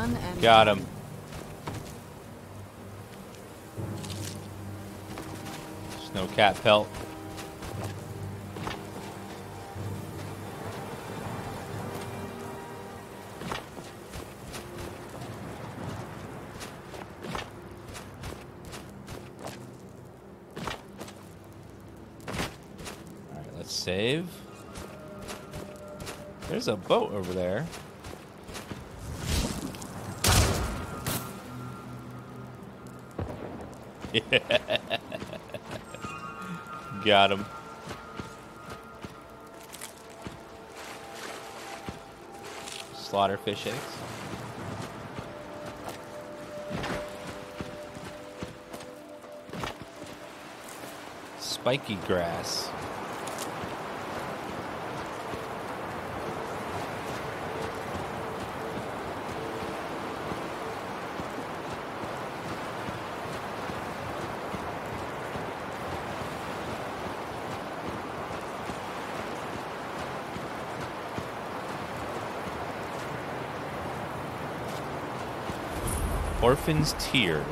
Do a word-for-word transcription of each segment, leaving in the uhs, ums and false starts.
gun and... Got him. Snow cat pelt. Save. There's a boat over there. Yeah. Got him. Slaughter fish eggs. Spiky grass. Orphan's Tear.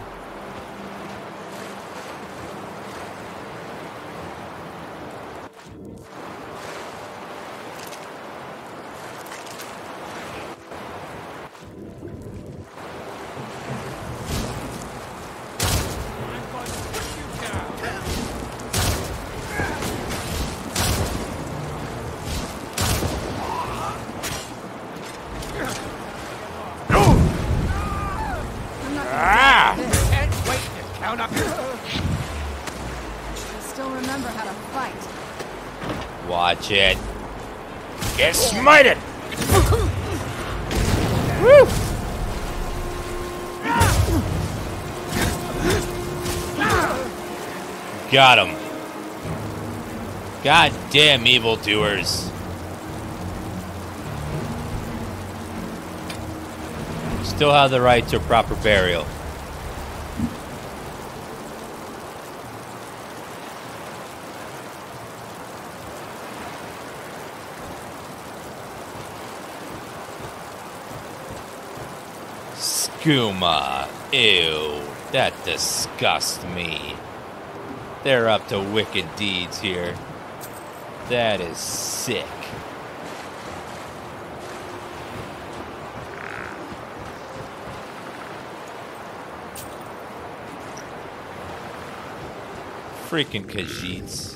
Watch it. Get smited! Woo! Got him. Goddamn evildoers. Still have the right to a proper burial. Skooma. Ew. That disgusts me. They're up to wicked deeds here. That is sick. Freaking Khajiits.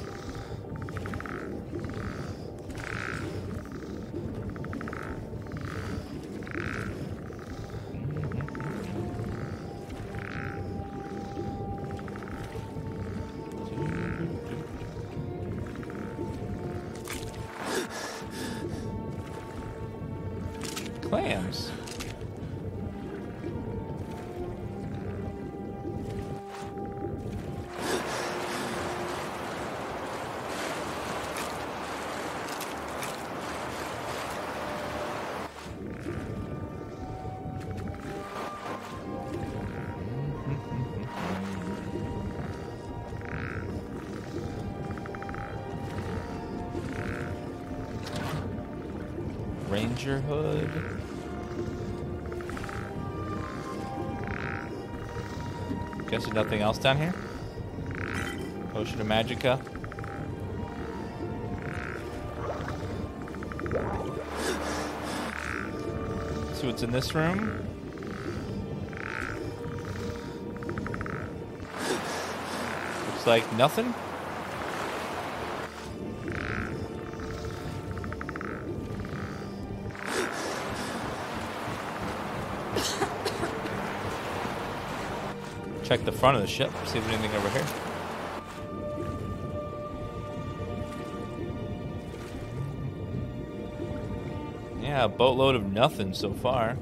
Ranger hood. Guess there's nothing else down here. Potion of Magicka. See what's in this room. Looks like nothing. Check the front of the ship, see if there's anything over here. Yeah, a boatload of nothing so far.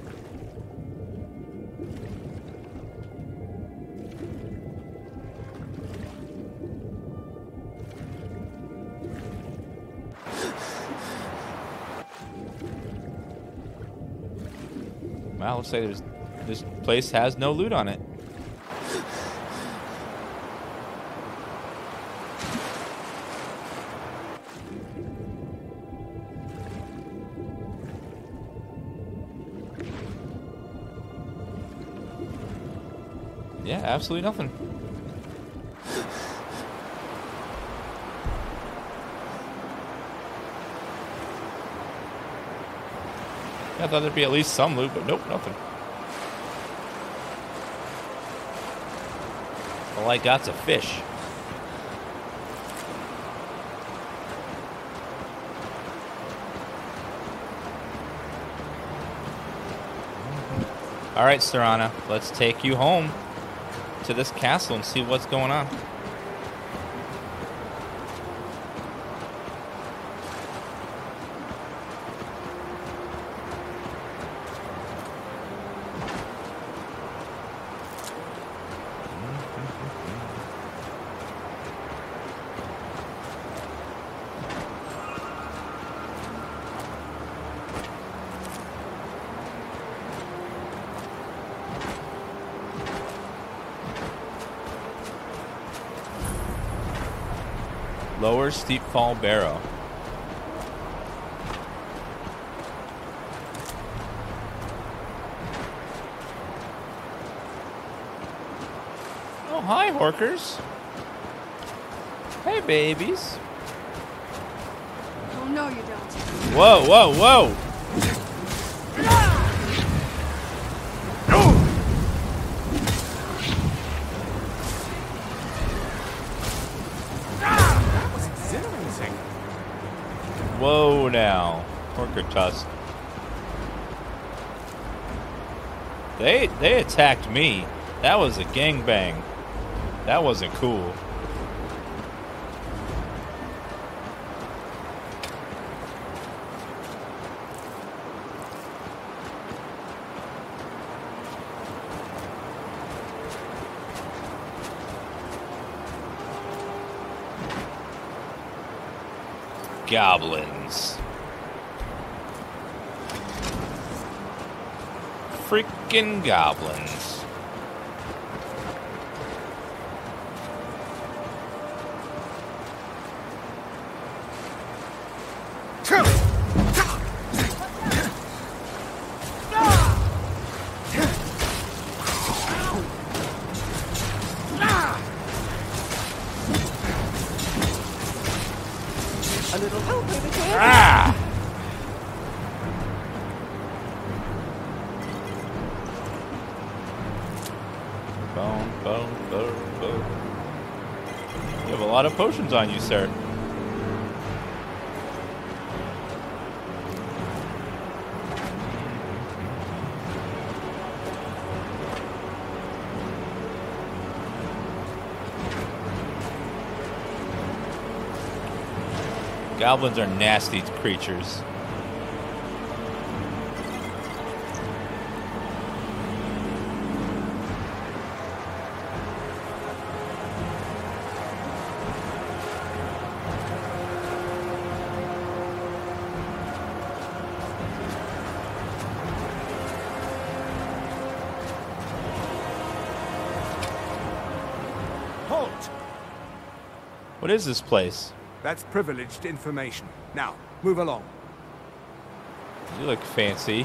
Wow, looks like there's, this place has no loot on it. Yeah, absolutely nothing. I thought there'd be at least some loot, but nope, nothing. All I got's a fish. All right, Serana, let's take you home to this castle and see what's going on. Lower Steep Fall Barrow. Oh, hi, Horkers. Hey, babies. Oh, no, you don't. Whoa, whoa, whoa. Whoa now, Horker Tusk. They they attacked me. That was a gangbang. That wasn't cool. Goblins. Freaking goblins. Ah! Boom, boom, boom, boom. You have a lot of potions on you, sir. Goblins are nasty creatures. Halt! What is this place? That's privileged information. Now, move along. You look fancy.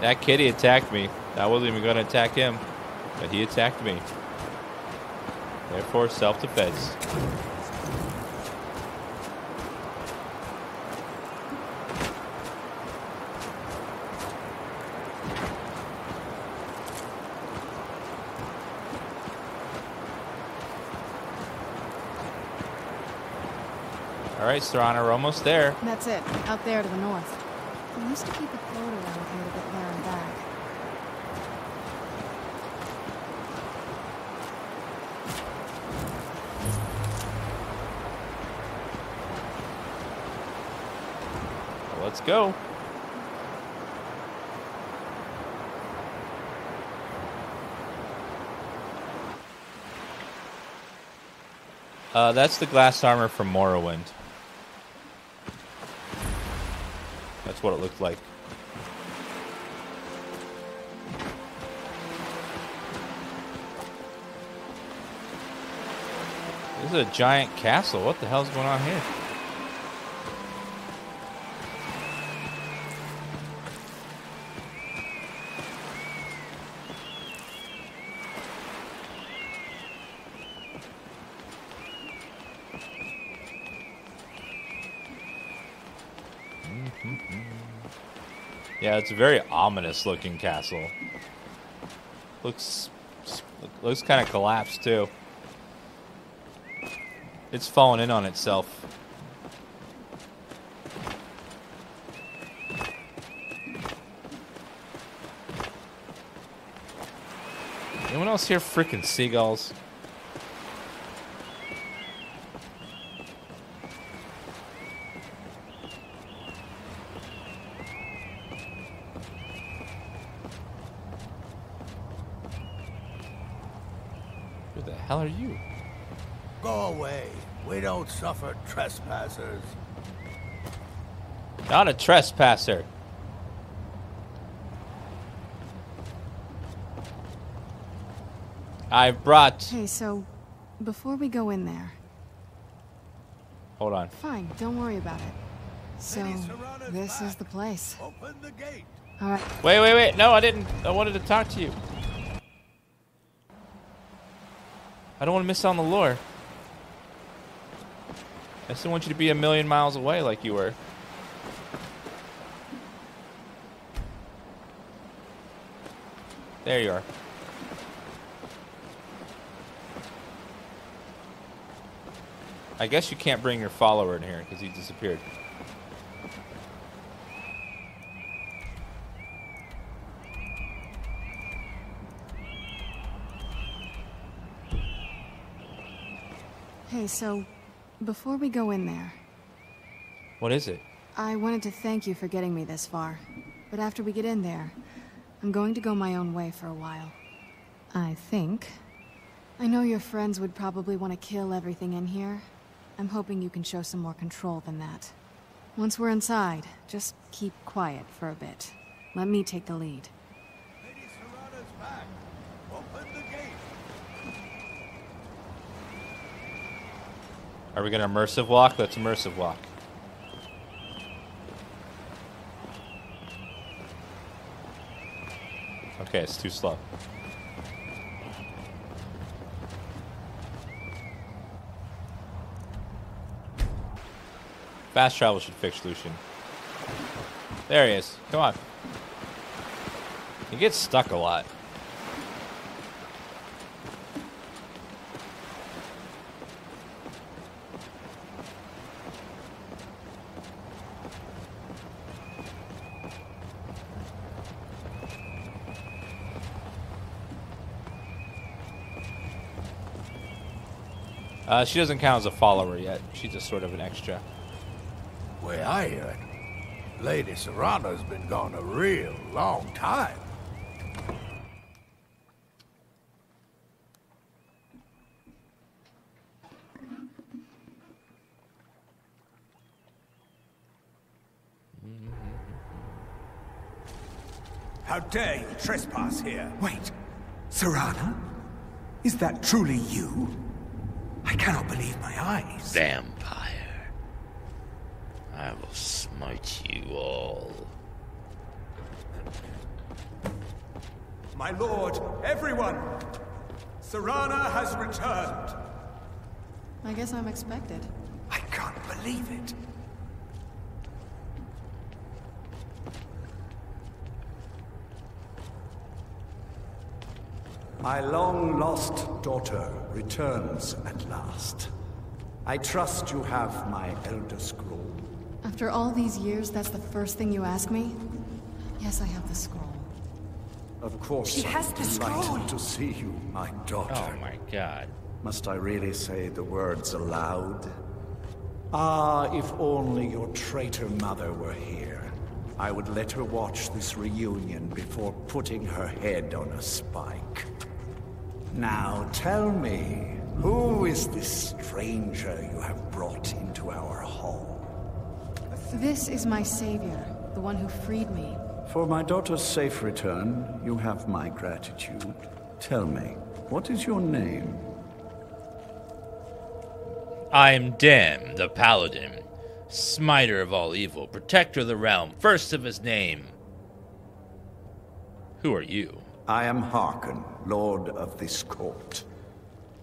That kitty attacked me. I wasn't even going to attack him, but he attacked me. Therefore, self-defense. All right, Serana, we're almost there. That's it, out there to the north. We used to keep a float around here to get there and back. Let's go. Uh, that's the glass armor from Morrowind. That's what it looked like. This is a giant castle. What the hell's going on here? Yeah, it's a very ominous looking castle. Looks looks kind of collapsed too. It's falling in on itself. Anyone else hear frickin' seagulls? Suffer trespassers. Not a trespasser. I've brought. Hey, so before we go in there. Hold on. Fine, don't worry about it. So this is the place. Open the gate. All right. Wait, wait, wait. No, I didn't. I wanted to talk to you. I don't want to miss out on the lore. I still want you to be a million miles away like you were. There you are. I guess you can't bring your follower in here because he disappeared. Hey, so... before we go in there... What is it? I wanted to thank you for getting me this far. But after we get in there, I'm going to go my own way for a while. I think. I know your friends would probably want to kill everything in here. I'm hoping you can show some more control than that. Once we're inside, just keep quiet for a bit. Let me take the lead. Lady Serana's back. Open the gate. Are we gonna immersive walk? Let's immersive walk. Okay, it's too slow. Fast travel should fix Lucian. There he is. Come on. He gets stuck a lot. Uh, she doesn't count as a follower yet. She's just sort of an extra. Well, I hear it. Lady Serana's been gone a real long time. How dare you trespass here? Wait, Serana? Is that truly you? I cannot believe my eyes. Vampire. I will smite you all. My lord, everyone! Serana has returned. I guess I'm expected. I can't believe it. My long-lost daughter returns at last. I trust you have my Elder Scroll. After all these years, that's the first thing you ask me? Yes, I have the scroll. Of course, she has the scroll. Delighted to see you, my daughter. Oh my god. Must I really say the words aloud? Ah, if only your traitor mother were here. I would let her watch this reunion before putting her head on a spike. Now tell me, who is this stranger you have brought into our hall? This is my savior, the one who freed me. For my daughter's safe return, you have my gratitude. Tell me, what is your name? I am Dam, the Paladin, smiter of all evil, protector of the realm, first of his name. Who are you? I am Harkon, lord of this court.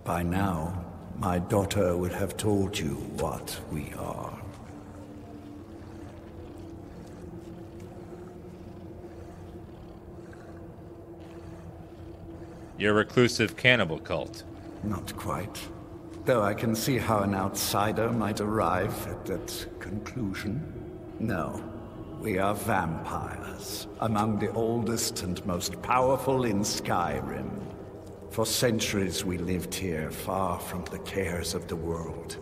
By now, my daughter would have told you what we are. Your reclusive cannibal cult. Not quite. Though I can see how an outsider might arrive at that conclusion. No, we are vampires, among the oldest and most powerful in Skyrim. For centuries we lived here, far from the cares of the world.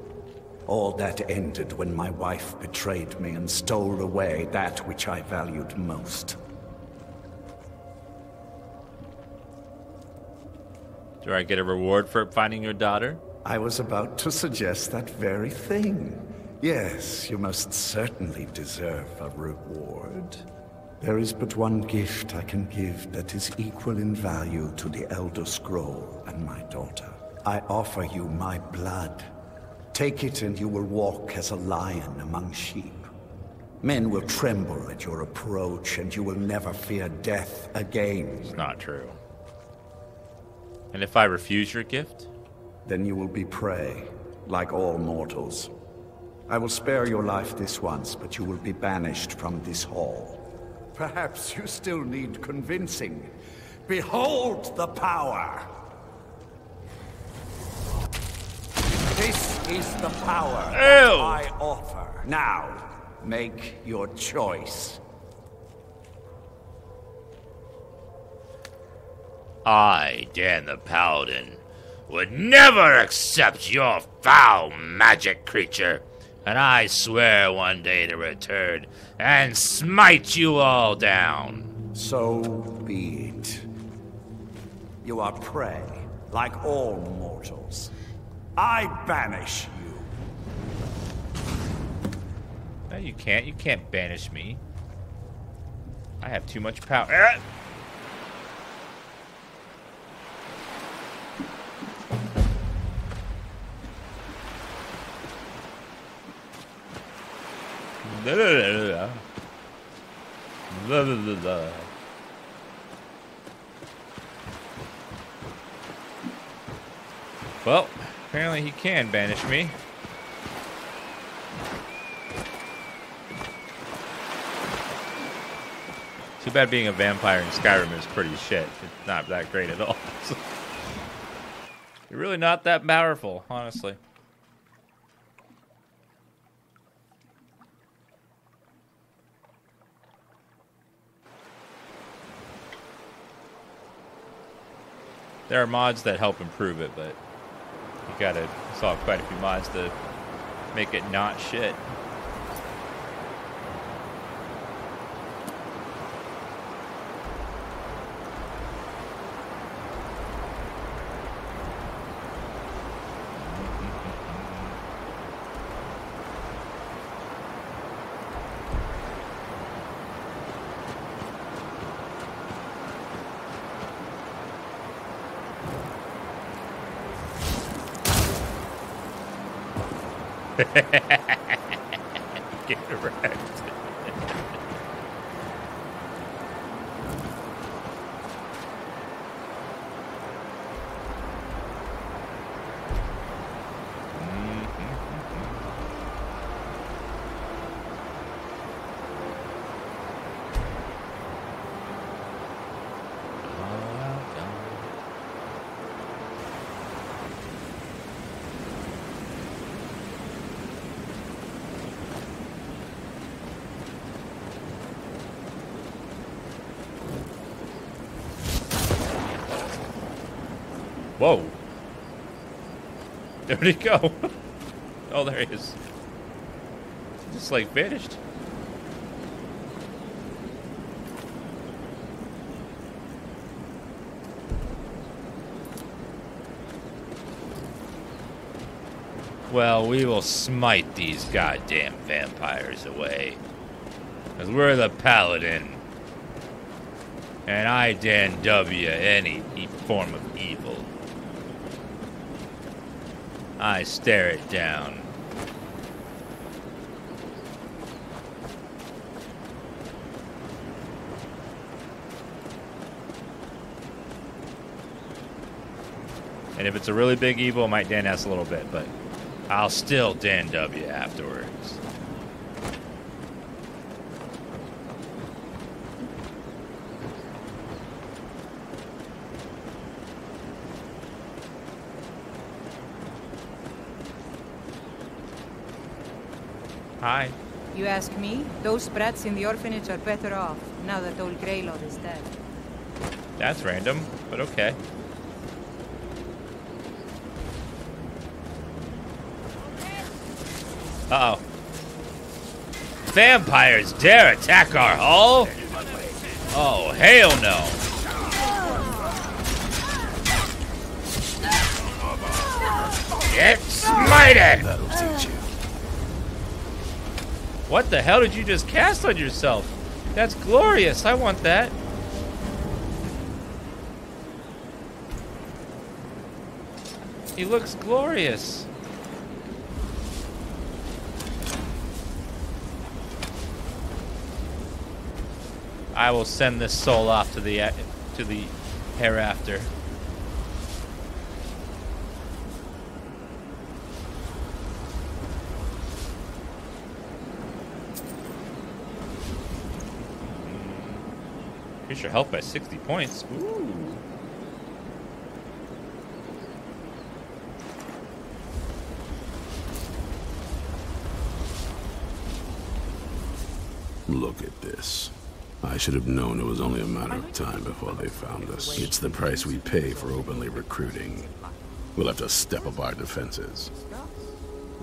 All that ended when my wife betrayed me and stole away that which I valued most. Do I get a reward for finding your daughter? I was about to suggest that very thing. Yes, you most certainly deserve a reward. There is but one gift I can give that is equal in value to the Elder Scroll and my daughter. I offer you my blood. Take it and you will walk as a lion among sheep. Men will tremble at your approach and you will never fear death again. It's not true. And if I refuse your gift? Then you will be prey, like all mortals. I will spare your life this once, but you will be banished from this hall. Perhaps you still need convincing. Behold the power! This is the power I offer. Now, make your choice. I, Dan the Paladin, would never accept your foul magic creature, and I swear one day to return and smite you all down. So be it. You are prey, like all mortals. I banish you. No, you can't. You can't banish me. I have too much power. Ah! La la la la la la. Well, apparently he can banish me. Too bad being a vampire in Skyrim is pretty shit. It's not that great at all. You're really not that powerful, honestly. There are mods that help improve it, but you gotta solve quite a few mods to make it not shit. Get wrecked. Whoa. Where'd he go? Oh, there he is. Just like vanished. Well, we will smite these goddamn vampires away. Because we're the Paladin. And I, Dan W, any form of evil. I stare it down. And if it's a really big evil, I might Dan ass a little bit, but I'll still Dan W afterwards. Hi. You ask me? Those brats in the orphanage are better off, now that old Greylord is dead. That's random, but okay. Uh oh. Vampires dare attack our hull? Oh, hell no. Get smited! What the hell did you just cast on yourself? That's glorious. I want that. He looks glorious. I will send this soul off to the to the hereafter. Increase your health by sixty points. Ooh. Look at this. I should have known it was only a matter of time before they found us. It's the price we pay for openly recruiting. We'll have to step up our defenses.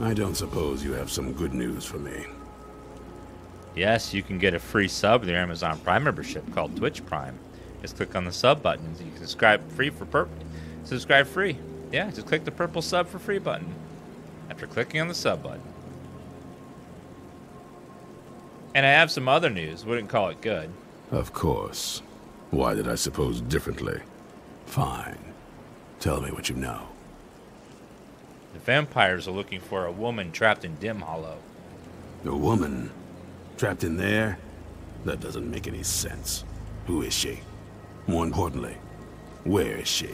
I don't suppose you have some good news for me. Yes, you can get a free sub with your Amazon Prime membership called Twitch Prime. Just click on the sub button and you can subscribe free for purple. Subscribe free. Yeah, just click the purple sub for free button. After clicking on the sub button. And I have some other news. Wouldn't call it good. Of course. Why did I suppose differently? Fine. Tell me what you know. The vampires are looking for a woman trapped in Dim Hollow. A woman? Trapped in there? That doesn't make any sense. Who is she? More importantly, where is she?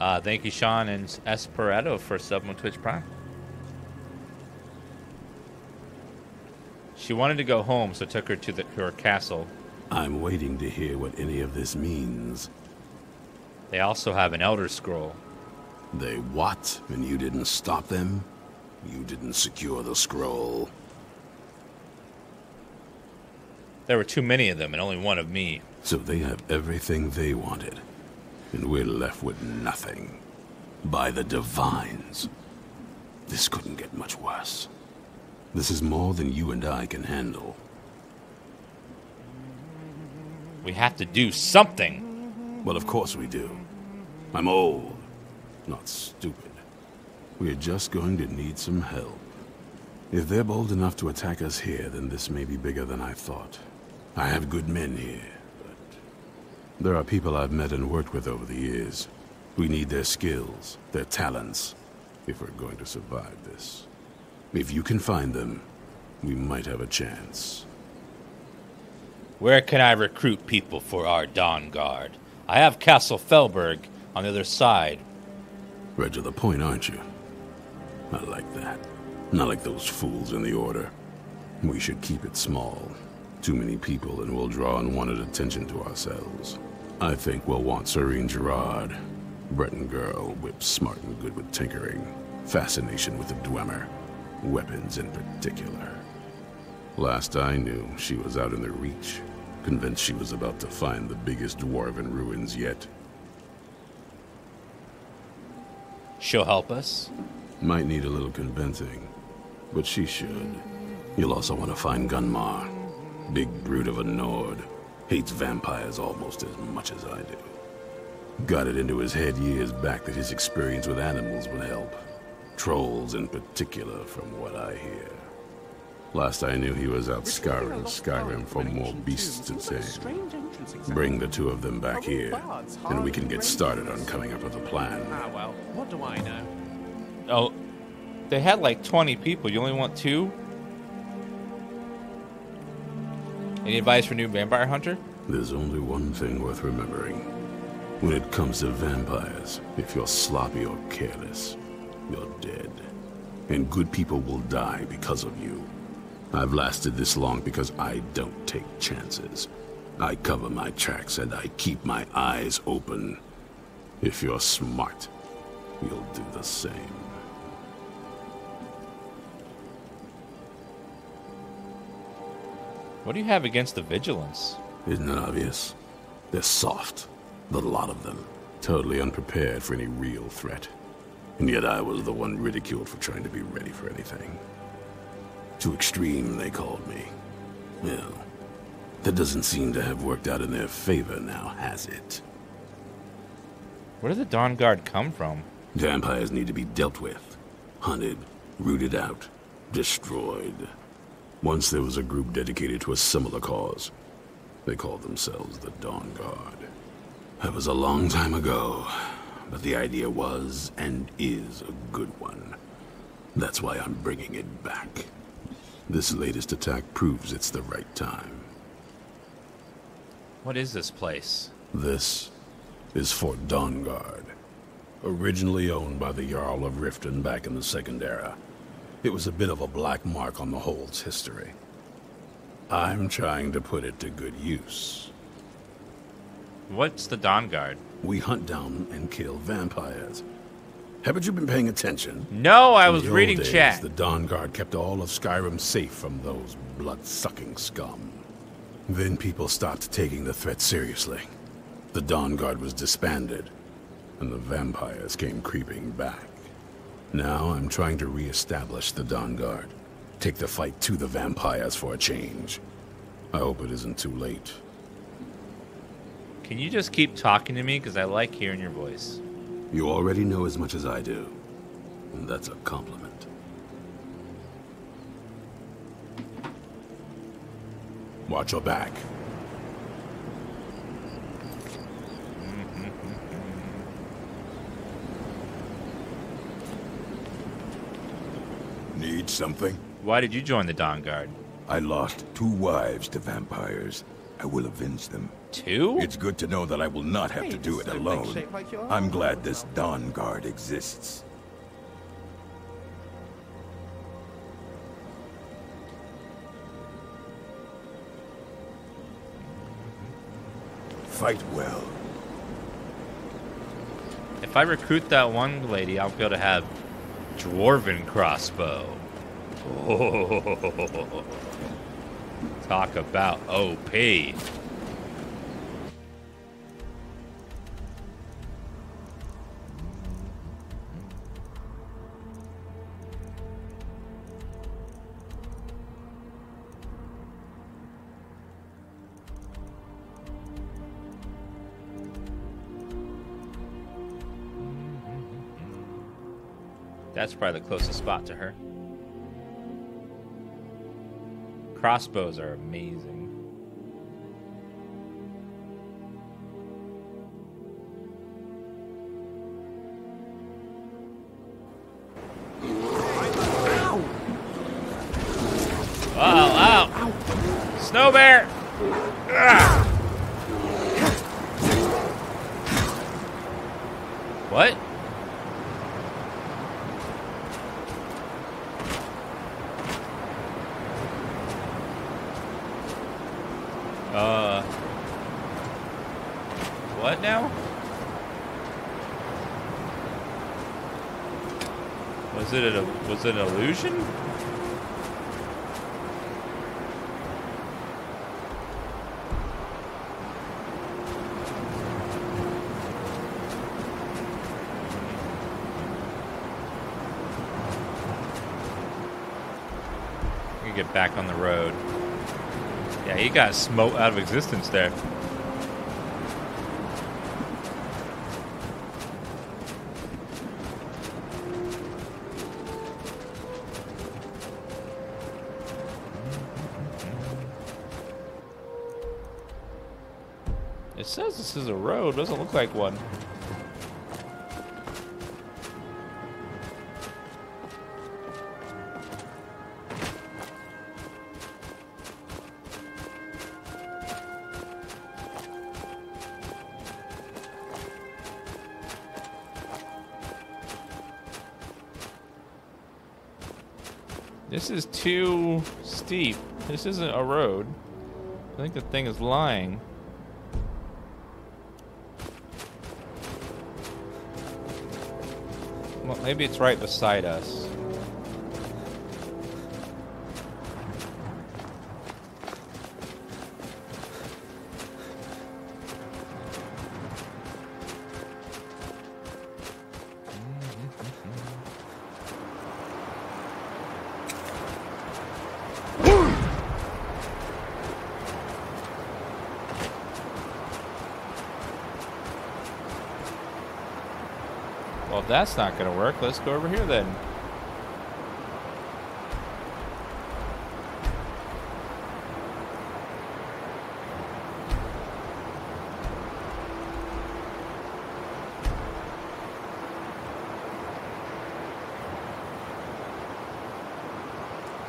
Uh, thank you, Sean and Esperetto, for subbing on Twitch Prime. She wanted to go home, so took her to, the, to her castle. I'm waiting to hear what any of this means. They also have an Elder Scroll. They what? And you didn't stop them? You didn't secure the scroll? There were too many of them, and only one of me. So they have everything they wanted, and we're left with nothing. By the Divines. This couldn't get much worse. This is more than you and I can handle. We have to do something. Well, of course we do. I'm old, not stupid. We're just going to need some help. If they're bold enough to attack us here, then this may be bigger than I thought. I have good men here, but there are people I've met and worked with over the years. We need their skills, their talents, if we're going to survive this. If you can find them, we might have a chance. Where can I recruit people for our Dawnguard? I have Castle Felberg on the other side. Right to the point, aren't you? I like that. Not like those fools in the Order. We should keep it small. Too many people and we'll draw unwanted attention to ourselves. I think we'll want Sorine Jurard. Breton girl, whip smart and good with tinkering. Fascination with the Dwemer. Weapons in particular. Last I knew, she was out in the Reach, convinced she was about to find the biggest Dwarven ruins yet. She'll help us? Might need a little convincing, but she should. You'll also want to find Gunmar. Big brute of a Nord. Hates vampires almost as much as I do. Got it into his head years back that his experience with animals would help. Trolls in particular, from what I hear. Last I knew, he was out scouring Skyrim for more beasts to tame. Bring the two of them back here, and we can get started on coming up with a plan. Ah, well, what do I know? Oh, they had like twenty people. You only want two? Any advice for new vampire hunter? There's only one thing worth remembering. When it comes to vampires, if you're sloppy or careless, you're dead. And good people will die because of you. I've lasted this long because I don't take chances. I cover my tracks and I keep my eyes open. If you're smart, you'll do the same. What do you have against the Vigilance? Isn't it obvious? They're soft, the lot of them. Totally unprepared for any real threat. And yet I was the one ridiculed for trying to be ready for anything. Too extreme, they called me. Well, that doesn't seem to have worked out in their favor now, has it? Where did the Dawnguard come from? Vampires need to be dealt with. Hunted, rooted out, destroyed. Once there was a group dedicated to a similar cause. They called themselves the Dawnguard. That was a long time ago, but the idea was and is a good one. That's why I'm bringing it back. This latest attack proves it's the right time. What is this place? This is Fort Dawnguard. Originally owned by the Jarl of Riften back in the Second Era, it was a bit of a black mark on the Hold's history. I'm trying to put it to good use. What's the Dawnguard? We hunt down and kill vampires. Haven't you been paying attention? No, I was reading days, chat. The Dawnguard kept all of Skyrim safe from those blood-sucking scum. Then people stopped taking the threat seriously. The Dawnguard was disbanded, and the vampires came creeping back. Now I'm trying to re-establish the Dawnguard, take the fight to the vampires for a change. I hope it isn't too late. Can you just keep talking to me? Because I like hearing your voice. You already know as much as I do, and that's a compliment. Watch your back. Need something? Why did you join the Dawnguard? I lost two wives to vampires. I will avenge them. Two? It's good to know that I will not have to do it alone. I'm glad this Dawnguard exists. Fight well. If I recruit that one lady, I'll be able to have Dwarven crossbow. Oh. Talk about O P. That's probably the closest spot to her. Crossbows are amazing. Ow! Oh, ow! Snow bear! Ugh. What? Was it, a, was it an illusion? We can get back on the road. Yeah, he got smoked out of existence there. It says this is a road, doesn't look like one. This is too steep. This isn't a road. I think the thing is lying. Well, maybe it's right beside us. That's not gonna work. Let's go over here then.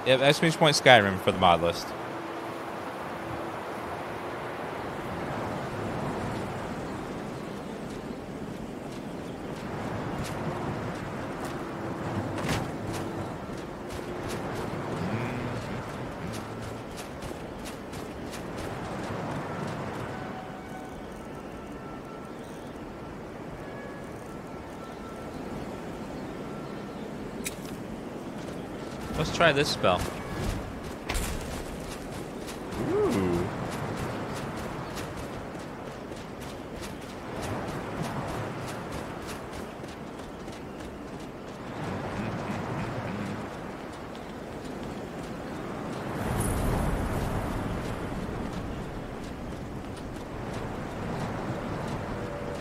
Yeah, that's Exclamation Point Skyrim for the mod list. Let's try this spell. Ooh.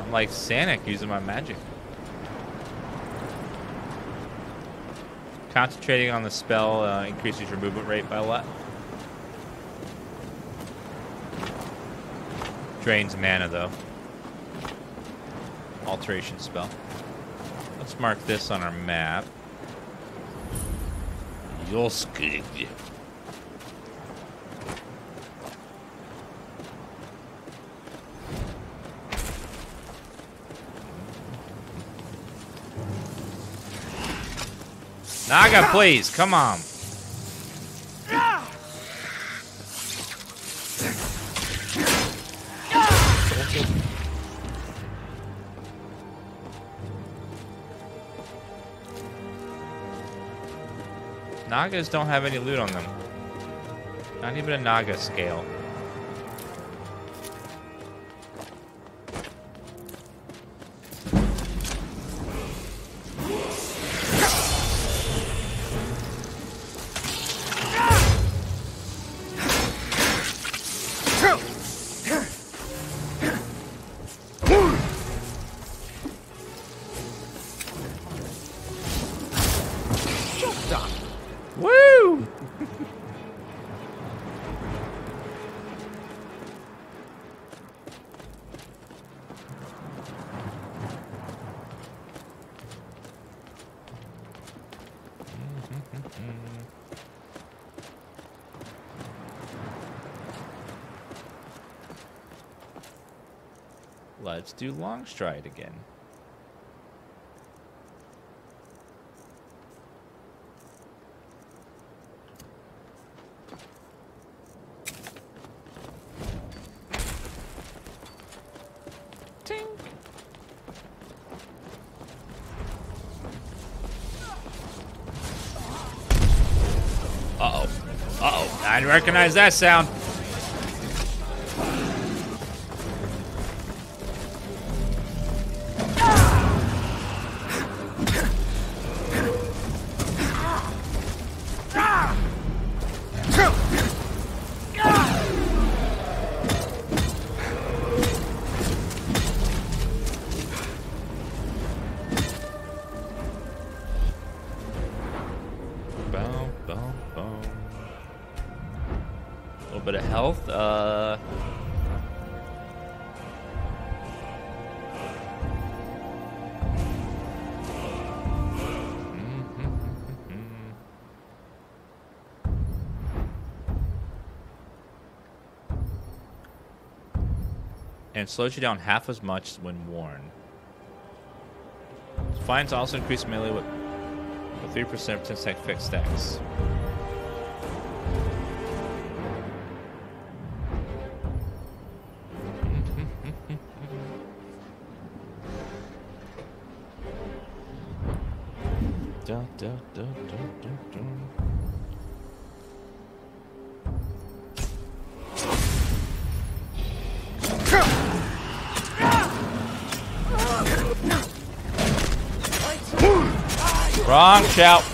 I'm like Sanic using my magic. Concentrating on the spell uh, increases your movement rate by a lot. Drains mana, though. Alteration spell. Let's mark this on our map. You'll skid. Naga, please, come on. Nagas don't have any loot on them. Not even a Naga scale. Let's do long stride again. Ting. Uh-oh. Uh-oh. I recognize that sound. Bit of health. Uh, and slows you down half as much when worn. Fines also increase melee with three percent of ten stack fixed stacks. Da, da, da, da, da, da. Wrong shout.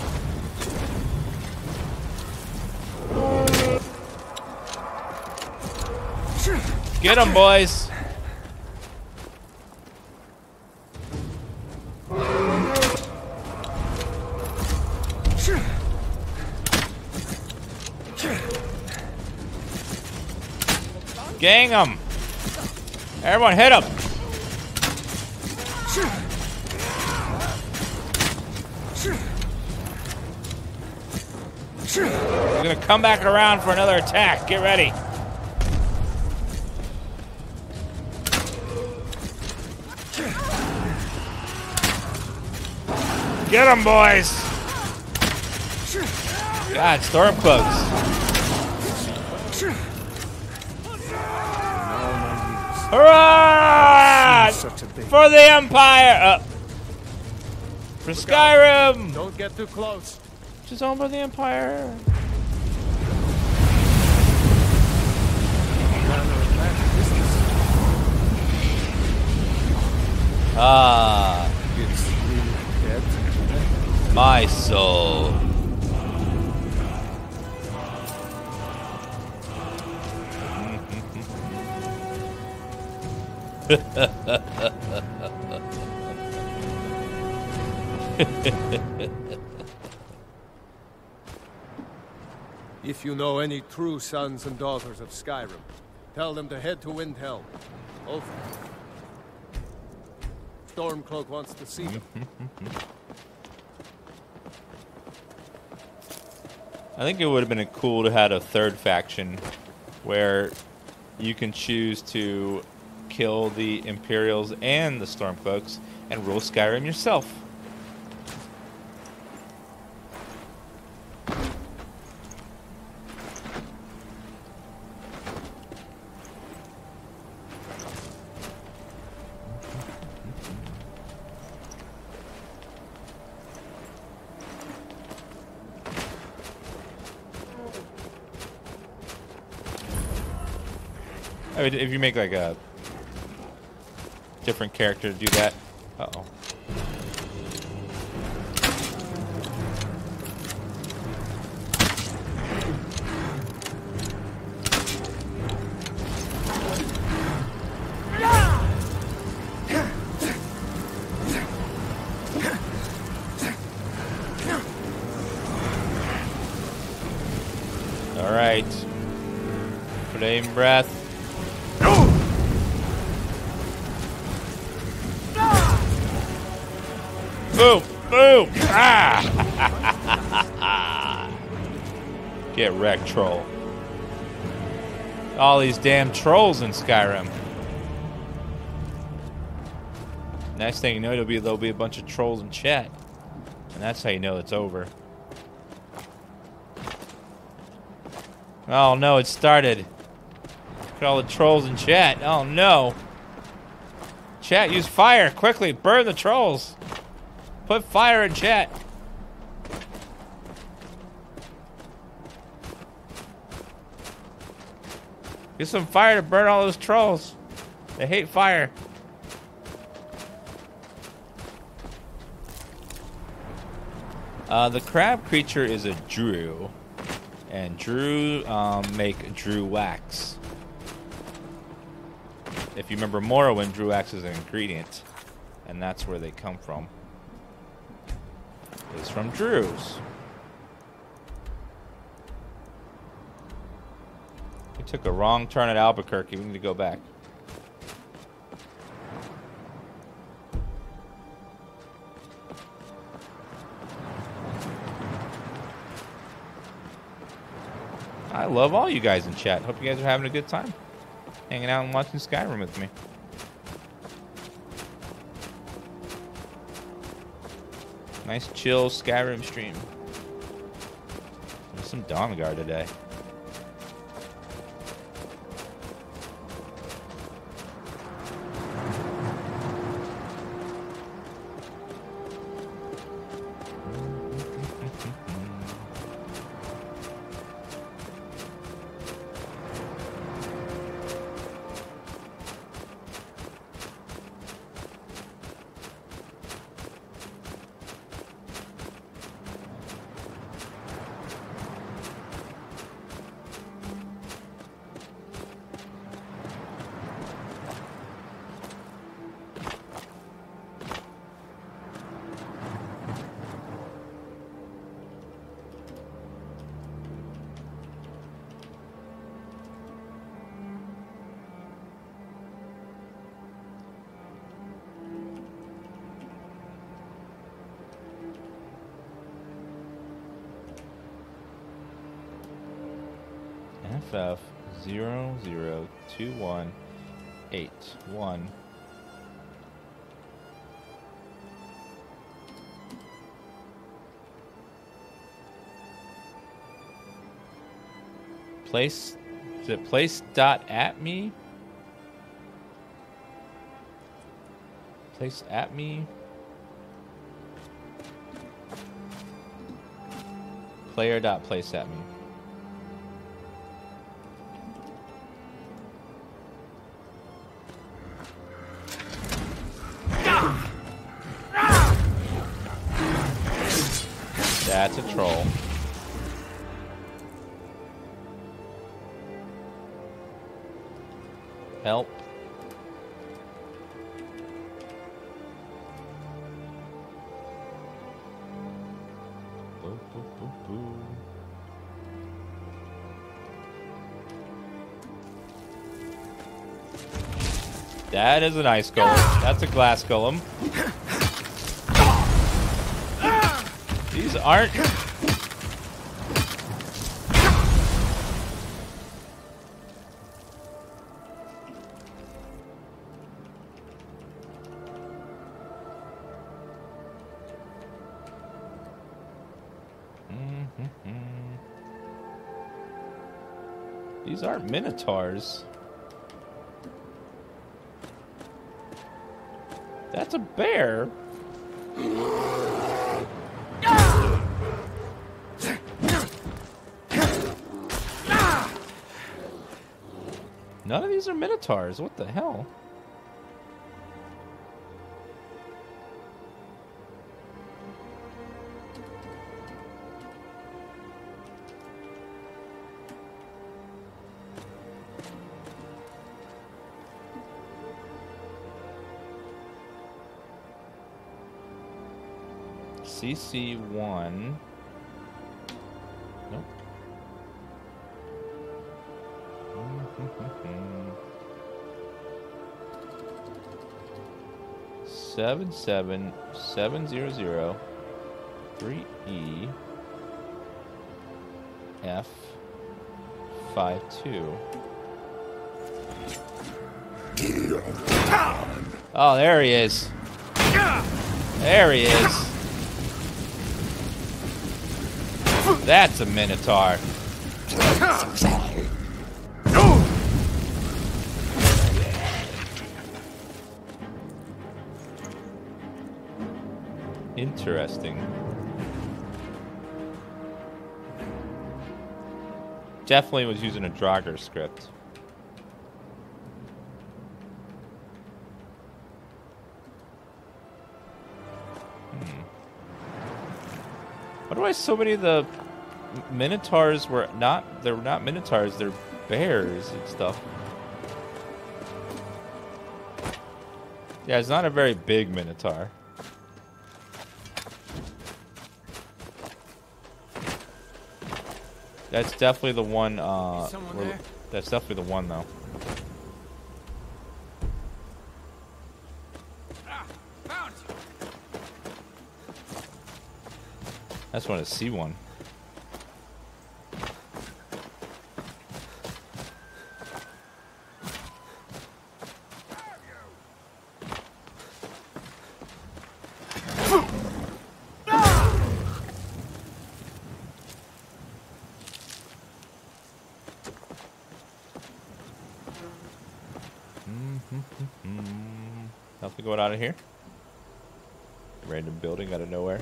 Get him, boys. Gang him. Everyone hit him. We're gonna come back around for another attack. Get ready. Get them, boys. God, Stormcloaks. Hurrah! For the Empire! Uh, for Skyrim! Don't get too close. Just over the Empire. Ah, my soul. If you know any true sons and daughters of Skyrim, tell them to head to Windhelm. Over. Stormcloak wants to see them. I think it would have been cool to have a third faction where you can choose to kill the Imperials and the Stormcloaks and rule Skyrim yourself. If you make like a different character to do that. Uh-oh. All right. Flame breath. Boom! Boom! Ah! Get wrecked, troll. All these damn trolls in Skyrim. Next thing you know, it'll be there'll be a bunch of trolls in chat, and that's how you know it's over. Oh no! It started. Look at all the trolls in chat. Oh no! Chat, use fire quickly. Burn the trolls. Put fire in chat. Get some fire to burn all those trolls. They hate fire. Uh, the crab creature is a Druid, and Druid um, make Druid wax. If you remember Morrowind, Druid wax is an ingredient, and that's where they come from. Is from Druze. We took a wrong turn at Albuquerque. We need to go back. I love all you guys in chat. Hope you guys are having a good time hanging out and watching Skyrim with me. Nice chill Skyrim stream. There's some Dawnguard today. F zero zero two one eight one. Place is it place dot at me? Place at me. Player dot place at me. That's a troll. Help. Boo, boo, boo, boo. That is an ice golem. That's a glass golem. These aren't... These aren't Minotaurs. That's a bear. None of these are Minotaurs. What the hell? C C one. Nope. Seven seven seven zero zero three E F five two. Oh, there he is. There he is. That's a Minotaur. Interesting. Definitely was using a Draugr script. Hmm. Why do I so many of the Minotaurs were not? They're not Minotaurs. They're bears and stuff. Yeah, it's not a very big Minotaur. That's definitely the one, uh, that's definitely the one, though. Ah, found. That's when I see one. What's going on in here? Random building out of nowhere.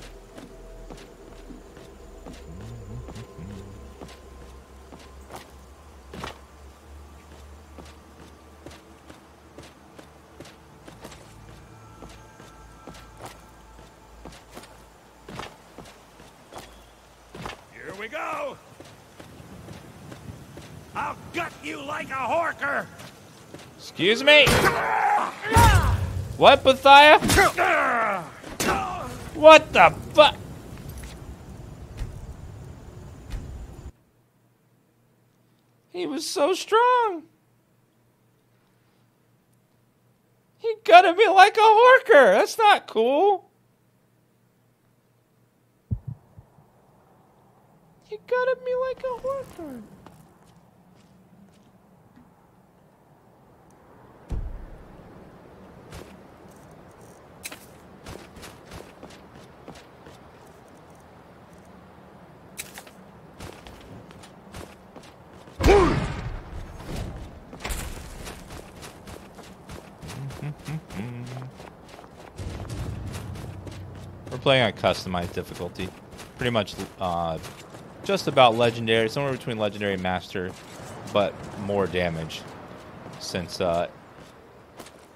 Excuse me. What, Boethiah? What the fuck? He was so strong. He gutted me like a horker. That's not cool. He gutted me like a horker. Playing on customized difficulty, pretty much uh, just about legendary, somewhere between legendary and master, but more damage. Since uh,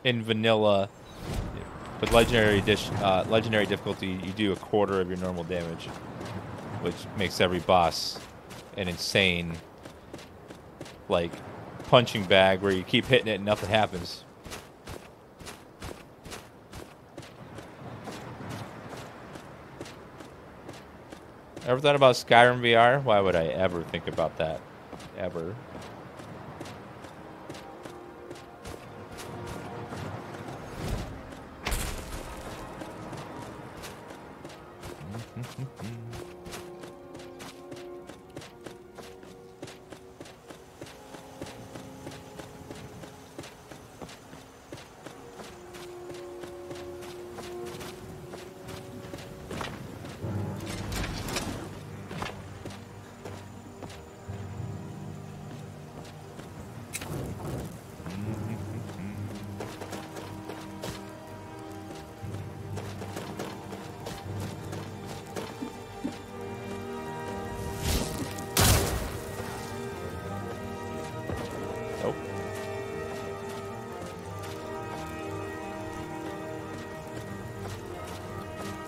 in vanilla, with legendary dish, uh, legendary difficulty, you do a quarter of your normal damage, which makes every boss an insane, like, punching bag where you keep hitting it and nothing happens. Ever thought about Skyrim V R? Why would I ever think about that? Ever.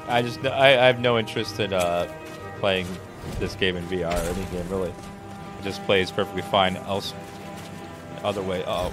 I just I, I have no interest in uh, playing this game in V R or any game really. It just plays perfectly fine. Else, other way. Uh oh.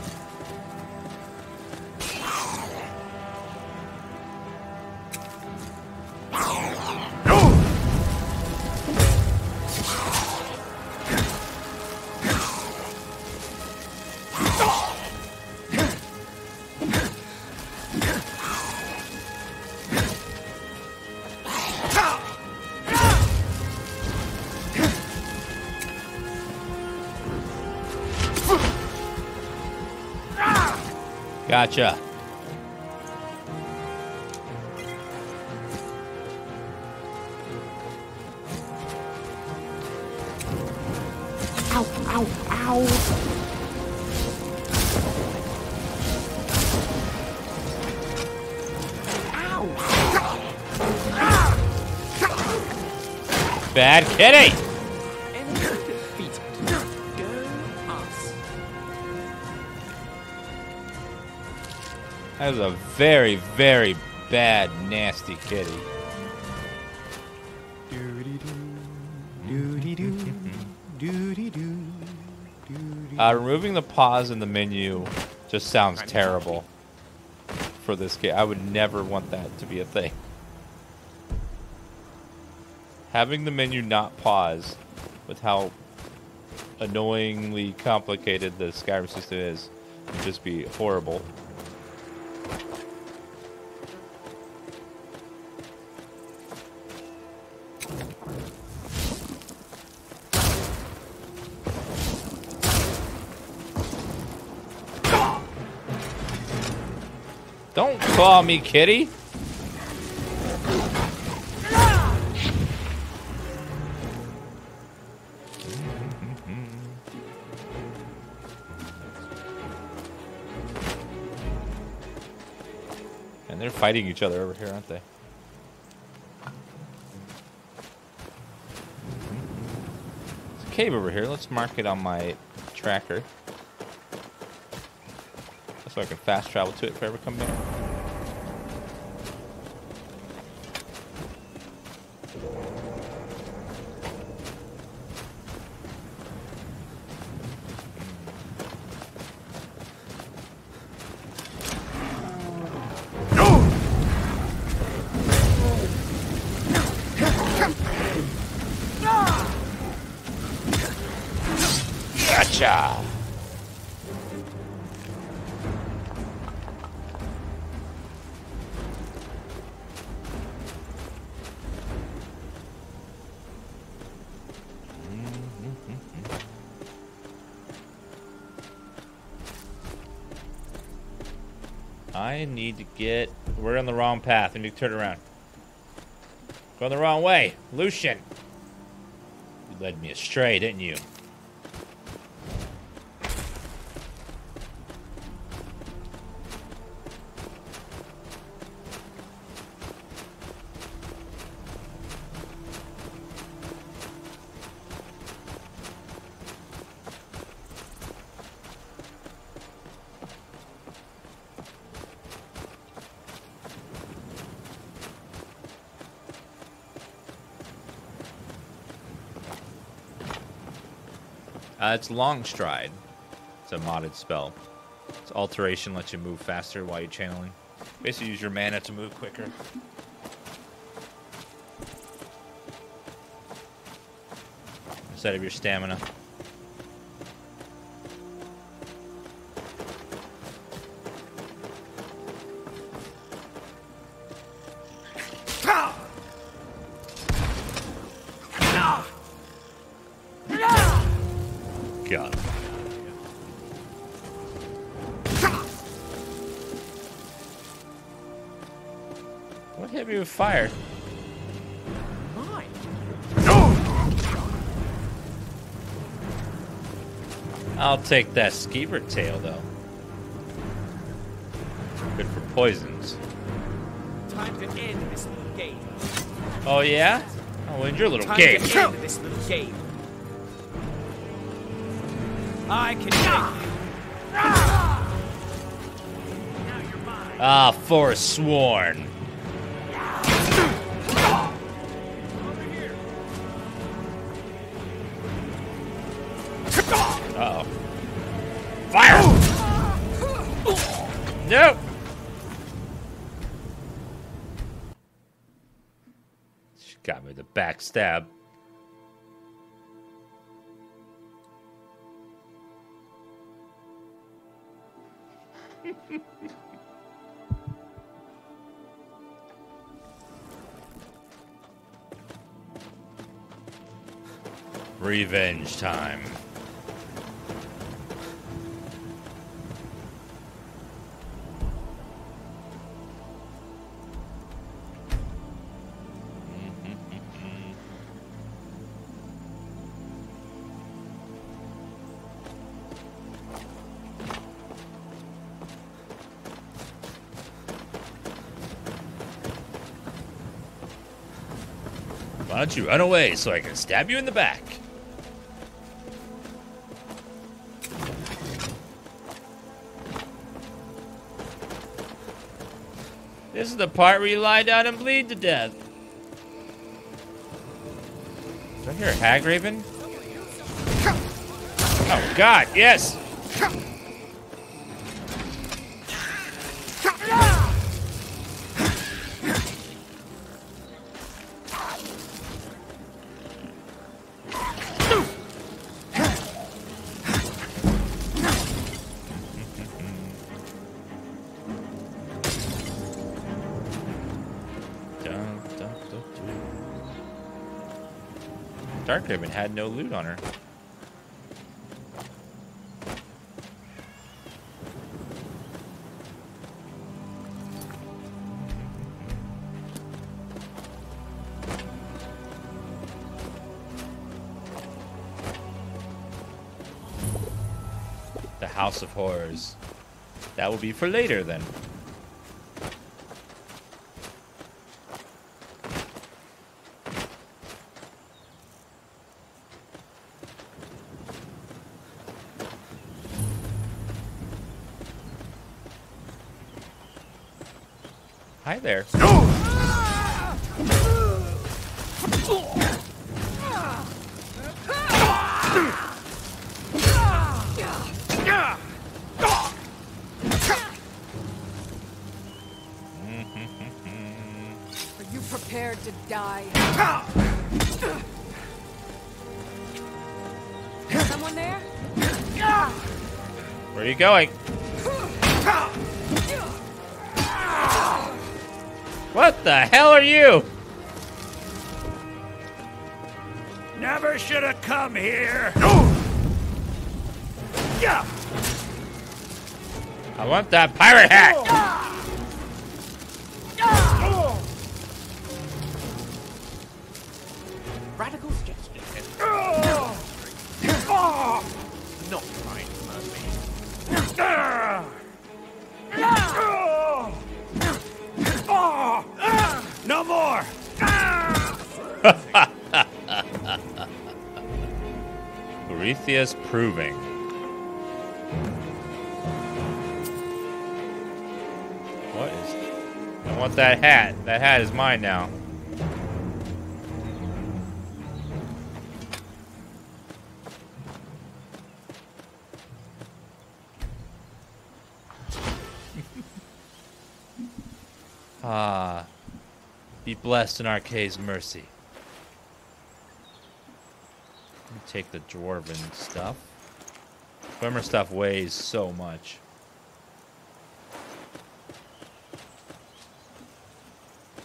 Gotcha. Ow, ow, ow. Ow. Bad kitty. That was a very, very bad, nasty kitty. Uh, removing the pause in the menu just sounds terrible for this game. I would never want that to be a thing. Having the menu not pause with how annoyingly complicated the Skyrim system is would just be horrible. Call me kitty. And fighting each other over here, aren't they? There's a cave over here. Let's mark it on my tracker. So I can fast travel to it if I ever come back. I need to get... We're on the wrong path. We need to turn around. Going the wrong way. Lucian. You led me astray, didn't you? Uh, it's Long Stride. It's a modded spell. It's Alteration, lets you move faster while you're channeling. Basically, use your mana to move quicker. Instead of your stamina. Fire. Mine. No. I'll take that skeever tail though. Good for poisons. Time to end this little game. Oh yeah? I'll end your little Time game. To end this little game. I can Now you're mine. Ah, Forsworn. Nope. She got me the backstab. Revenge time. Why don't you run away so I can stab you in the back? This is the part where you lie down and bleed to death. Is that your hag raven? Oh god, yes! Dark Raven had no loot on her. The House of Horrors. That will be for later then. Hi there. Are you prepared to die? Someone there? Where are you going? What the hell are you? Never should have come here. No. Yeah. I want that pirate hat. Oh. Radical sketch. Oh. Oh. Not fine, mermaid. Ah. Ah. Oh, ah, no more! Ah. Boethiah's proving. What is it? I want that hat. That hat is mine now. Ah, be blessed in Arcade's mercy. Let me take the Dwarven stuff. Dwemer stuff weighs so much.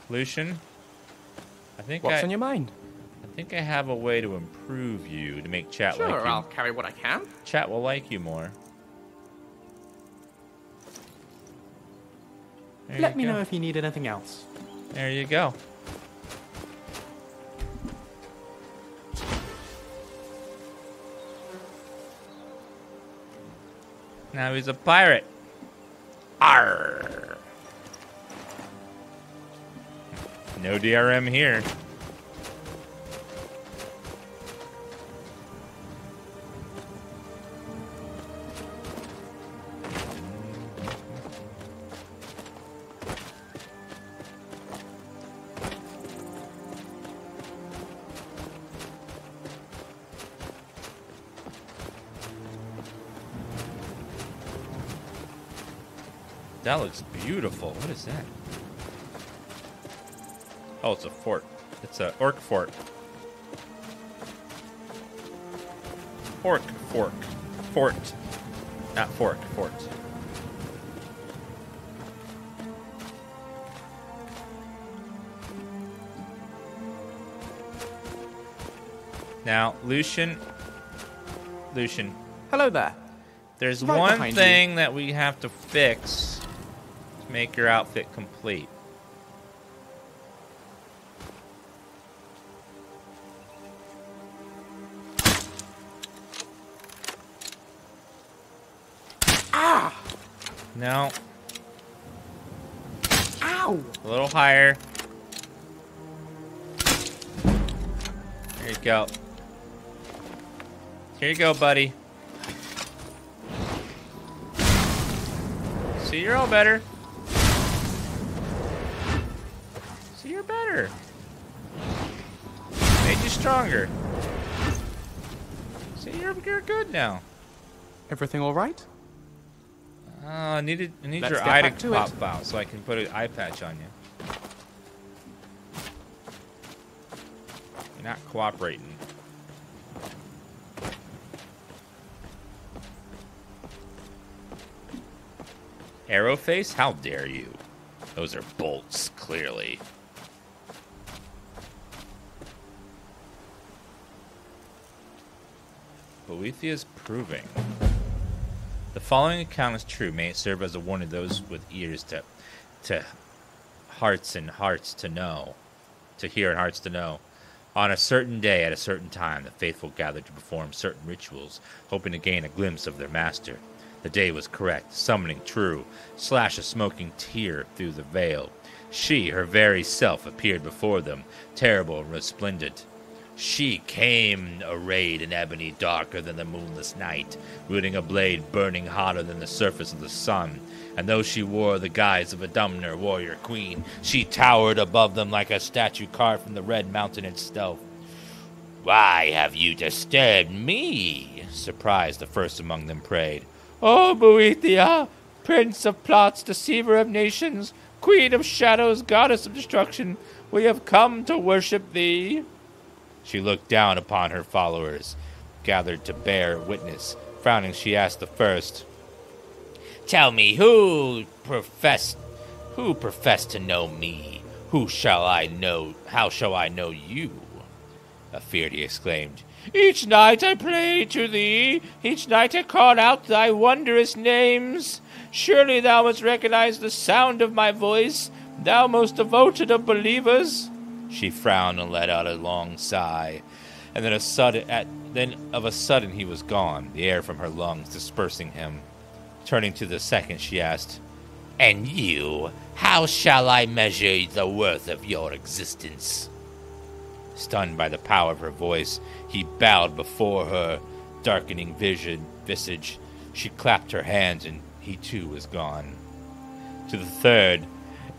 Lucian, I think what's I, on your mind? I think I have a way to improve you to make chat sure, like you. Sure, I'll carry what I can. Chat will like you more. There Let me go. know if you need anything else. There you go. Now he's a pirate. Arr! No D R M here. That looks beautiful. What is that? Oh, it's a fort. It's a orc fort. Orc fork. Fort. Not fork. Fort. Now, Lucian. Lucian. Hello there. There's right one thing you. that we have to fix. Make your outfit complete. Ah! No. Ow! A little higher. There you go. Here you go, buddy. See, you're all better. You're better. Made you stronger. See, you're, you're good now. Everything all right? Uh, I needed. I need Let's your eye to, to pop it. out so I can put an eye patch on you. You're not cooperating. Arrowface? How dare you? Those are bolts, clearly. Boethiah's proving. The following account is true. May it serve as a warning to those with ears to, to hearts and hearts to know, to hear and hearts to know. On a certain day, at a certain time, the faithful gathered to perform certain rituals, hoping to gain a glimpse of their master. The day was correct, summoning true, slash a smoking tear through the veil. She, her very self, appeared before them, terrible and resplendent. She came arrayed in ebony darker than the moonless night, wielding a blade burning hotter than the surface of the sun, and though she wore the guise of a Dunmer warrior queen, she towered above them like a statue carved from the Red Mountain itself. "Why have you disturbed me?" surprised the first among them prayed. "O Boethiah, prince of plots, deceiver of nations, queen of shadows, goddess of destruction, we have come to worship thee." She looked down upon her followers, gathered to bear witness. Frowning, she asked the first, "Tell me, who professed, who professed to know me? Who shall I know? How shall I know you?" Afeard he exclaimed, "Each night I pray to thee, each night I call out thy wondrous names. Surely thou must recognize the sound of my voice, thou most devoted of believers." She frowned and let out a long sigh, and then a sudden, at, then of a sudden he was gone, the air from her lungs dispersing him. Turning to the second, she asked, "And you, how shall I measure the worth of your existence?" Stunned by the power of her voice, he bowed before her, darkening vision, visage. She clapped her hands, and he too was gone. To the third,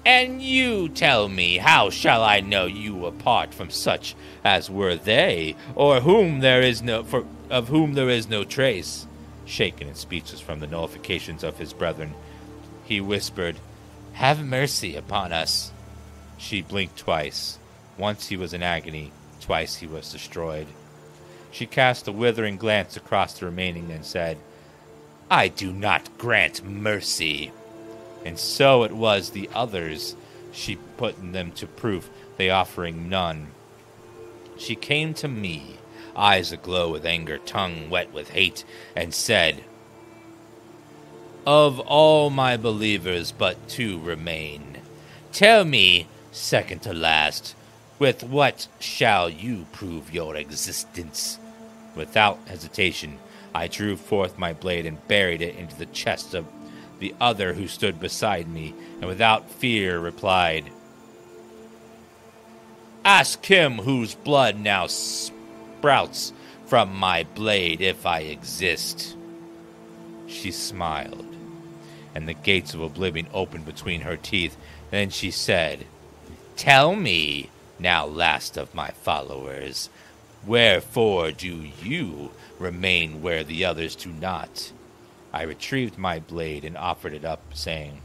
"And you, tell me, how shall I know you apart from such as were they, or whom there is no, for, of whom there is no trace?" Shaken and speechless from the nullifications of his brethren, he whispered, "Have mercy upon us." She blinked twice. Once he was in agony, twice he was destroyed. She cast a withering glance across the remaining and said, "I do not grant mercy." And so it was the others, she put them to proof, they offering none. She came to me, eyes aglow with anger, tongue wet with hate, and said, "Of all my believers but two remain. Tell me, second to last, with what shall you prove your existence?" Without hesitation, I drew forth my blade and buried it into the chest of the other who stood beside me, and without fear replied, "Ask him whose blood now sprouts from my blade if I exist." She smiled, and the gates of oblivion opened between her teeth. Then she said, "Tell me, now last of my followers, wherefore do you remain where the others do not?" I retrieved my blade and offered it up, saying,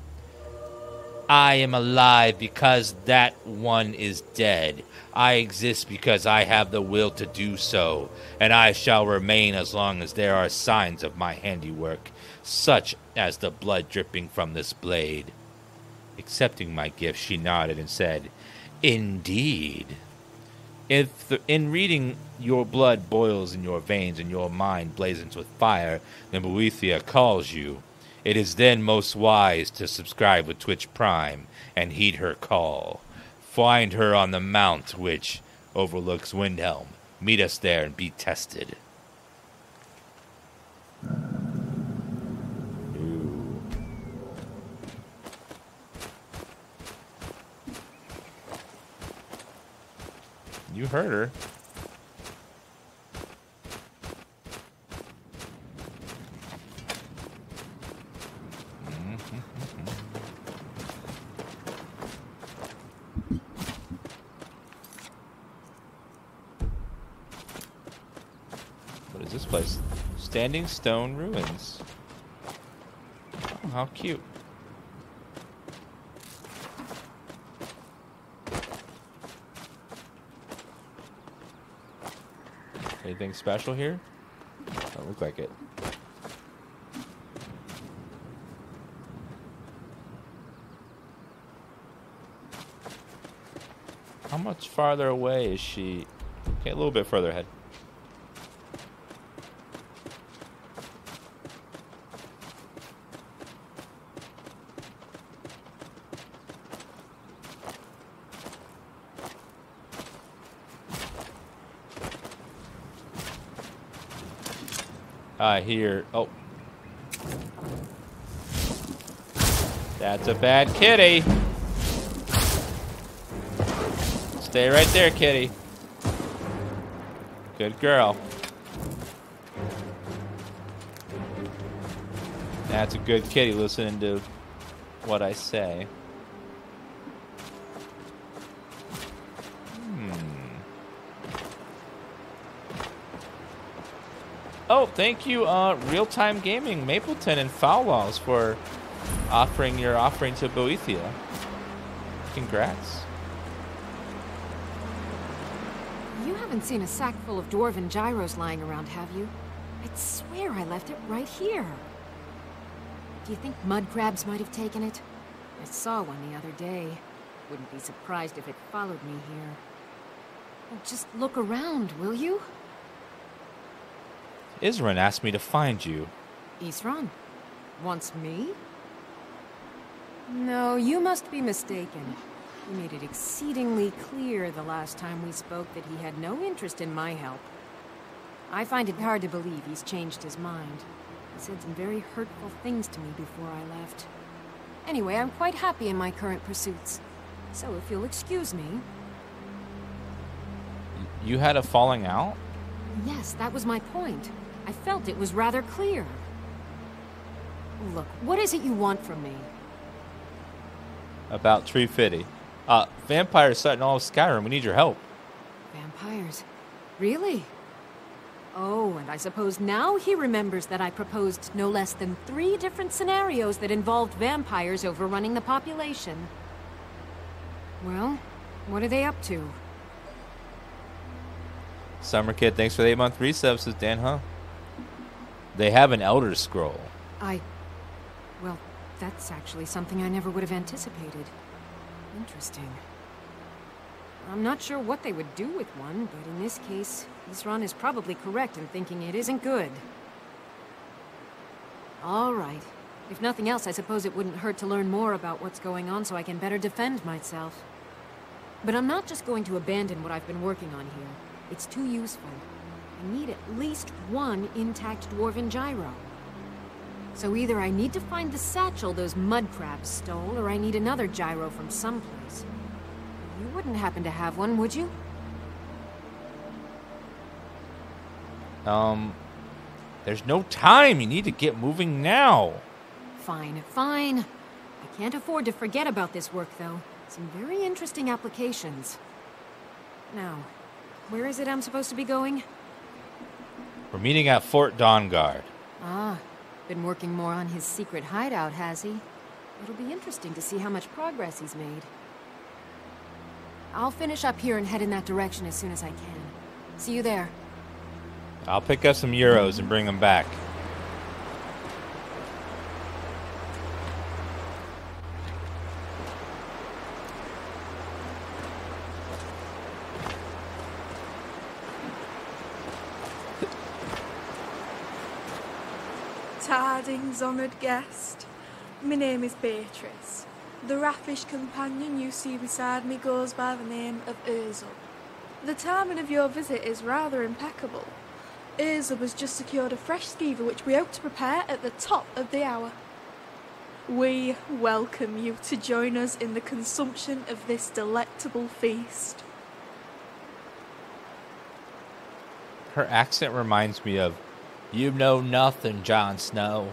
"I am alive because that one is dead. I exist because I have the will to do so, and I shall remain as long as there are signs of my handiwork, such as the blood dripping from this blade." Accepting my gift, she nodded and said, "Indeed. If the, in reading your blood boils in your veins and your mind blazons with fire, then Boethiah calls you. It is then most wise to subscribe with Twitch Prime and heed her call. Find her on the mount which overlooks Windhelm. Meet us there and be tested." You heard her. What is this place? Standing Stone Ruins. Oh, how cute. Anything special here? Don't look like it. How much farther away is she? Okay, a little bit further ahead. I hear. Oh. That's a bad kitty. Stay right there, kitty. Good girl. That's a good kitty listening to what I say. Hmm. Oh, thank you, uh, Real Time Gaming, Mapleton, and Fowlaws for offering your offering to Boethiah. Congrats. You haven't seen a sack full of Dwarven gyros lying around, have you? I'd swear I left it right here. Do you think mud crabs might have taken it? I saw one the other day. Wouldn't be surprised if it followed me here. Well, just look around, will you? Isran asked me to find you. Isran? Wants me? No, you must be mistaken. He made it exceedingly clear the last time we spoke that he had no interest in my help. I find it hard to believe he's changed his mind. He said some very hurtful things to me before I left. Anyway, I'm quite happy in my current pursuits. So if you'll excuse me... You had a falling out? Yes, that was my point. I felt it was rather clear. Look, what is it you want from me? About three fifty. Uh, vampires setting all of Skyrim. We need your help. Vampires? Really? Oh, and I suppose now he remembers that I proposed no less than three different scenarios that involved vampires overrunning the population. Well, what are they up to? Summer Kid, thanks for the eight-month resubs with Dan, huh? They have an Elder Scroll. I... Well, that's actually something I never would have anticipated. Interesting. I'm not sure what they would do with one, but in this case, Isran is probably correct in thinking it isn't good. All right. If nothing else, I suppose it wouldn't hurt to learn more about what's going on so I can better defend myself. But I'm not just going to abandon what I've been working on here. It's too useful. I need at least one intact Dwarven gyro. So either I need to find the satchel those mud crabs stole, or I need another gyro from someplace. You wouldn't happen to have one, would you? Um, there's no time. You need to get moving now. Fine, fine. I can't afford to forget about this work, though. Some very interesting applications. Now, where is it I'm supposed to be going? We're meeting at Fort Dawnguard. Ah, been working more on his secret hideout, has he? It'll be interesting to see how much progress he's made. I'll finish up here and head in that direction as soon as I can. See you there. I'll pick up some euros and bring them back. Tidings, honoured guest. My name is Beatrice. The raffish companion you see beside me goes by the name of Urzel. The timing of your visit is rather impeccable. Urzel has just secured a fresh skeever which we hope to prepare at the top of the hour. We welcome you to join us in the consumption of this delectable feast. Her accent reminds me of, "You know nothing, Jon Snow."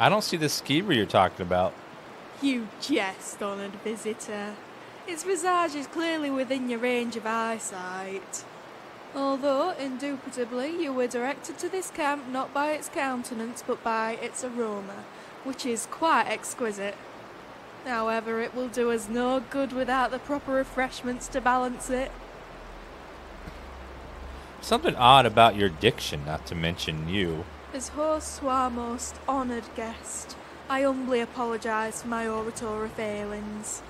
I don't see the skeever you're talking about. You jest, honoured visitor. Its visage is clearly within your range of eyesight. Although, indubitably, you were directed to this camp not by its countenance, but by its aroma, which is quite exquisite. However, it will do us no good without the proper refreshments to balance it. Something odd about your diction, not to mention you. As host to our most honoured guest, I humbly apologise for my oratory failings.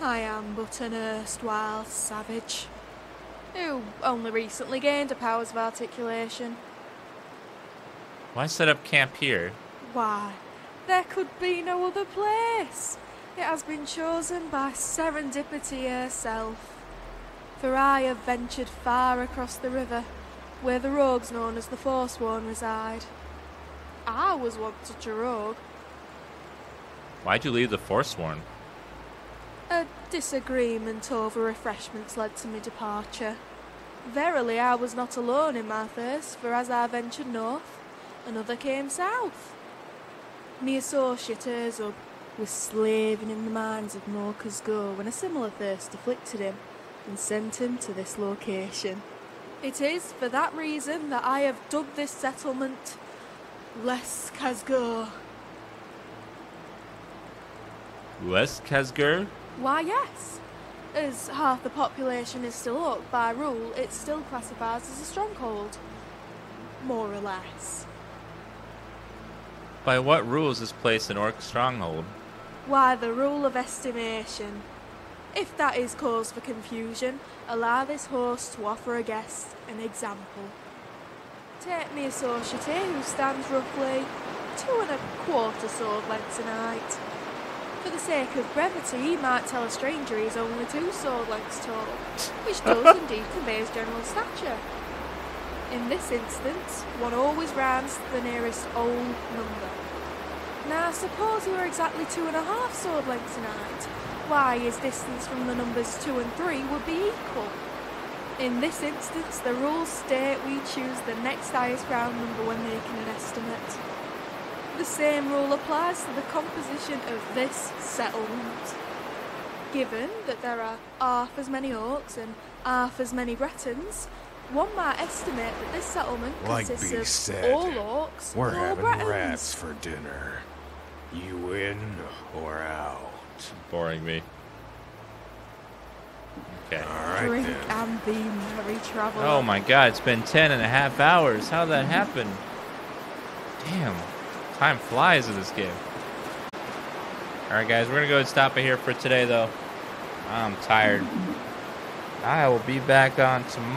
I am but an erstwhile savage, who only recently gained the powers of articulation. Why set up camp here? Why, there could be no other place. It has been chosen by serendipity herself, for I have ventured far across the river, where the rogues known as the Forsworn reside. I was once such a rogue. Why'd you leave the Forsworn? A disagreement over refreshments led to my departure. Verily I was not alone in my thirst, for as I ventured north, another came south. Me associate Erzog was slaving in the mines of Morker's Go when a similar thirst afflicted him and sent him to this location. It is for that reason that I have dubbed this settlement Les Khazgur. Les Khazgur? Why, yes. As half the population is still up, by rule, it's still classified as a stronghold. More or less. By what rule is this place an orc stronghold? Why, the rule of estimation. If that is cause for confusion, allow this host to offer a guest an example. Take me associate who stands roughly two and a quarter sword lengths in height. For the sake of brevity, he might tell a stranger he's only two sword lengths tall, which does indeed convey his general stature. In this instance, one always rounds to the nearest whole number. Now, suppose he were exactly two and a half sword lengths in height. Why, his distance from the numbers two and three would be equal. In this instance, the rules state we choose the next highest round number when making an estimate. The same rule applies to the composition of this settlement. Given that there are half as many orcs and half as many Bretons, one might estimate that this settlement like consists of said, all orcs and all Bretons. We're having rats for dinner. You in or out? Boring me. Okay. All right, drink then. And be merry, traveler. Oh my god, it's been ten and a half hours. How'd that happen? Damn. Time flies in this game. Alright guys, we're gonna go and stop it here for today though. I'm tired. I will be back on tomorrow.